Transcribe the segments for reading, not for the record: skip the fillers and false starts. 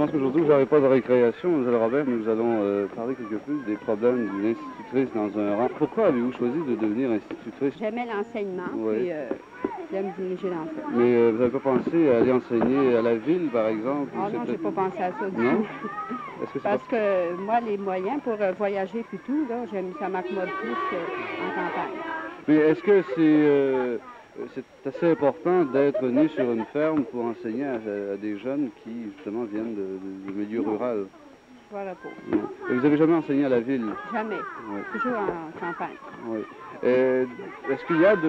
pense qu'aujourd'hui, vous n'avez pas de récréation, Mademoiselle Robert, mais nous allons parler quelque peu des problèmes d'une institutrice dans un rang. Pourquoi avez-vous choisi de devenir institutrice? J'aimais l'enseignement, puis j'aime diriger l'enfant. Mais vous n'avez pas pensé à aller enseigner à la ville, par exemple? Ah non, je n'ai pas pensé à ça du tout. Parce que moi, les moyens pour voyager et tout, là, ça m'accommode plus qu'en campagne. Mais est-ce que c'est assez important d'être né sur une ferme pour enseigner à des jeunes qui, justement, viennent de milieu rural? Voilà pour. Et vous n'avez jamais enseigné à la ville? Jamais. Ouais. Toujours en campagne. Ouais. Est-ce qu'il y a de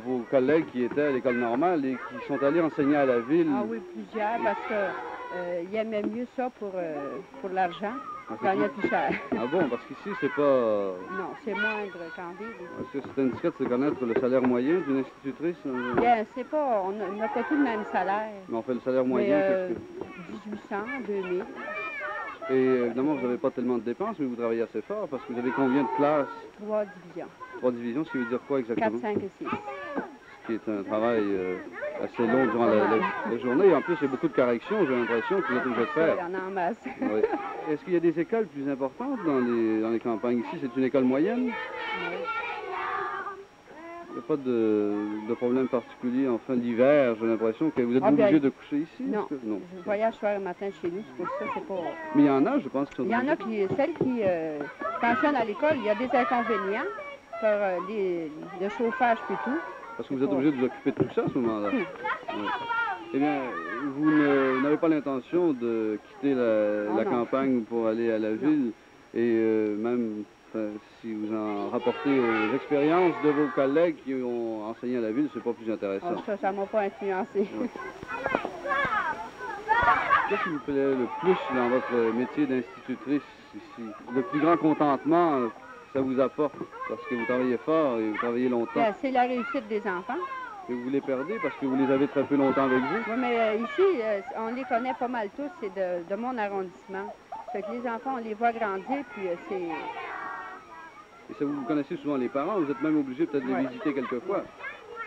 vos collègues qui étaient à l'école normale et qui sont allés enseigner à la ville? Ah oui, plusieurs, parce qu'ils aimaient mieux ça pour l'argent. Ah, plus cher. Ah bon, parce qu'ici, c'est pas... Non, c'est moindre qu'en ville. Est-ce que c'est indiscret de connaître le salaire moyen d'une institutrice? Bien, c'est pas... On n'a pas tout le même salaire. Mais on fait le salaire moyen... Que... 1800, 2000. Et évidemment, vous n'avez pas tellement de dépenses, mais vous travaillez assez fort, parce que vous avez combien de classes? 3 divisions. 3 divisions, ce qui veut dire quoi exactement? 4, 5 et 6. Ce qui est un travail... assez long durant la journée. Et en plus, il y a beaucoup de corrections, j'ai l'impression, que vous êtes obligé de faire. Il y en a en masse. Oui. Est-ce qu'il y a des écoles plus importantes dans les campagnes? Ici, c'est une école moyenne? Oui. Il n'y a pas de problème particulier en fin d'hiver, j'ai l'impression que vous êtes obligé de coucher ici? Non. Non. Je voyage soir et matin chez nous, c'est pour ça, c'est pas... Mais il y en a, je pense... Il y en a qui, celles qui pensionnent à l'école, il y a des inconvénients pour le chauffage et tout. Parce que vous êtes obligé de vous occuper de tout ça à ce moment-là. Oui. Oui. Eh bien, vous n'avez pas l'intention de quitter la campagne pour aller à la ville. Et même si vous en rapportez aux expériences de vos collègues qui ont enseigné à la ville, c'est pas plus intéressant. Oh, ça ne m'a pas influencé. Oui. Qu'est-ce qui vous plaît le plus dans votre métier d'institutrice ici? Le plus grand contentement ça vous apporte, parce que vous travaillez fort et vous travaillez longtemps. C'est la réussite des enfants. Et vous les perdez parce que vous les avez très peu longtemps avec vous? Oui, mais ici, on les connaît pas mal tous, c'est de mon arrondissement. Fait que les enfants, on les voit grandir, puis c'est... Et ça, vous connaissez souvent les parents, vous êtes même obligé peut-être de les visiter quelquefois.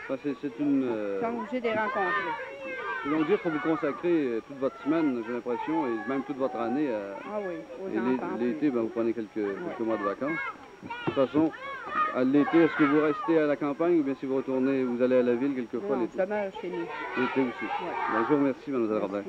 Enfin, c'est une... Ils sont obligés de les rencontrer. Ils vont dire que vous consacrez toute votre semaine, j'ai l'impression, et même toute votre année à... Ah oui, aux enfants. Et l'été, vous prenez quelques mois de vacances. De toute façon, à l'été, est-ce que vous restez à la campagne ou bien si vous retournez, vous allez à la ville quelquefois l'été? Ça marche chez nous. L'été aussi. Ouais. Bonjour, merci, Mademoiselle Robert.